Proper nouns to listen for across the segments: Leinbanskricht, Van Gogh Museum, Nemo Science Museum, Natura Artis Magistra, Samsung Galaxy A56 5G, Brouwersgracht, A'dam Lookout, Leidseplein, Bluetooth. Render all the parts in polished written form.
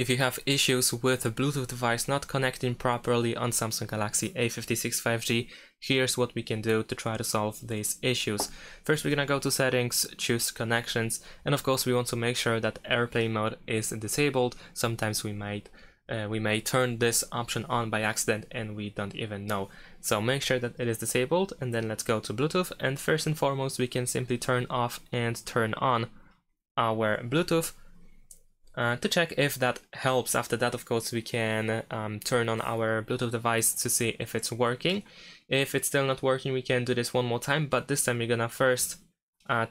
If you have issues with a Bluetooth device not connecting properly on Samsung Galaxy A56 5G, here's what we can do to try to solve these issues. First, we're gonna go to settings, choose connections, and of course we want to make sure that airplane mode is disabled. Sometimes we may turn this option on by accident and we don't even know. So make sure that it is disabled, and then let's go to Bluetooth, and first and foremost we can simply turn off and turn on our Bluetooth to check if that helps. After that, of course, we can turn on our Bluetooth device to see if it's working. If it's still not working, we can do this one more time, but this time you're gonna first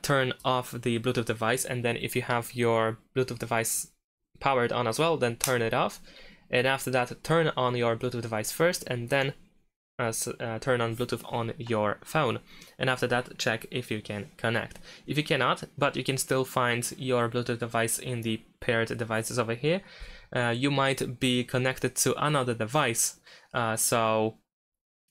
turn off the Bluetooth device, and then if you have your Bluetooth device powered on as well, then turn it off. And after that, turn on your Bluetooth device first, and then turn on Bluetooth on your phone, and after that check if you can connect. If you cannot, but you can still find your Bluetooth device in the paired devices over here, you might be connected to another device, so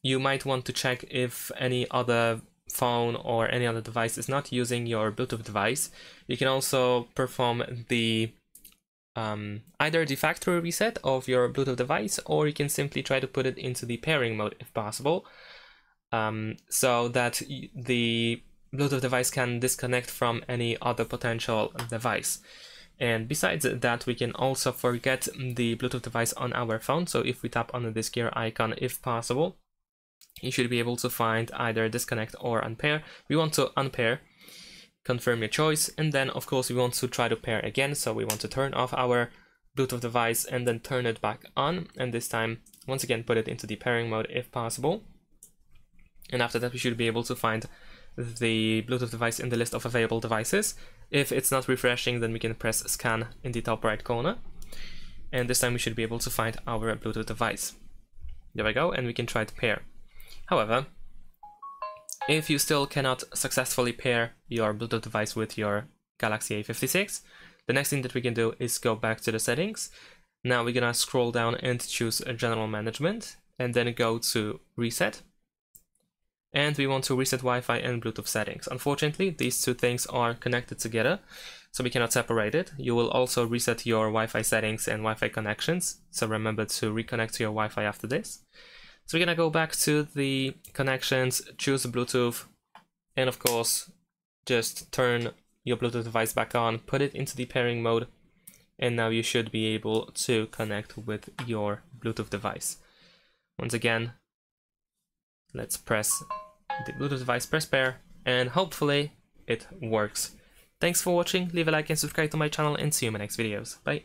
you might want to check if any other phone or any other device is not using your Bluetooth device. You can also perform the either the factory reset of your Bluetooth device, or you can simply try to put it into the pairing mode if possible, so that the Bluetooth device can disconnect from any other potential device. And besides that, we can also forget the Bluetooth device on our phone, so if we tap on this gear icon, if possible, you should be able to find either disconnect or unpair. We want to unpair. Confirm your choice, and then of course we want to try to pair again, so we want to turn off our Bluetooth device and then turn it back on, and this time once again put it into the pairing mode if possible, and after that we should be able to find the Bluetooth device in the list of available devices. If it's not refreshing, then we can press scan in the top right corner, and this time we should be able to find our Bluetooth device. There we go, and we can try to pair. However, if you still cannot successfully pair your Bluetooth device with your Galaxy A56, the next thing that we can do is go back to the settings. Now we're gonna scroll down and choose General Management, and then go to Reset. And we want to reset Wi-Fi and Bluetooth settings. Unfortunately, these two things are connected together, so we cannot separate it. You will also reset your Wi-Fi settings and Wi-Fi connections, so remember to reconnect to your Wi-Fi after this. So we're gonna go back to the connections, choose Bluetooth, and of course, just turn your Bluetooth device back on, put it into the pairing mode, and now you should be able to connect with your Bluetooth device. Once again, let's press the Bluetooth device, press pair, and hopefully it works. Thanks for watching, leave a like and subscribe to my channel, and see you in my next videos. Bye.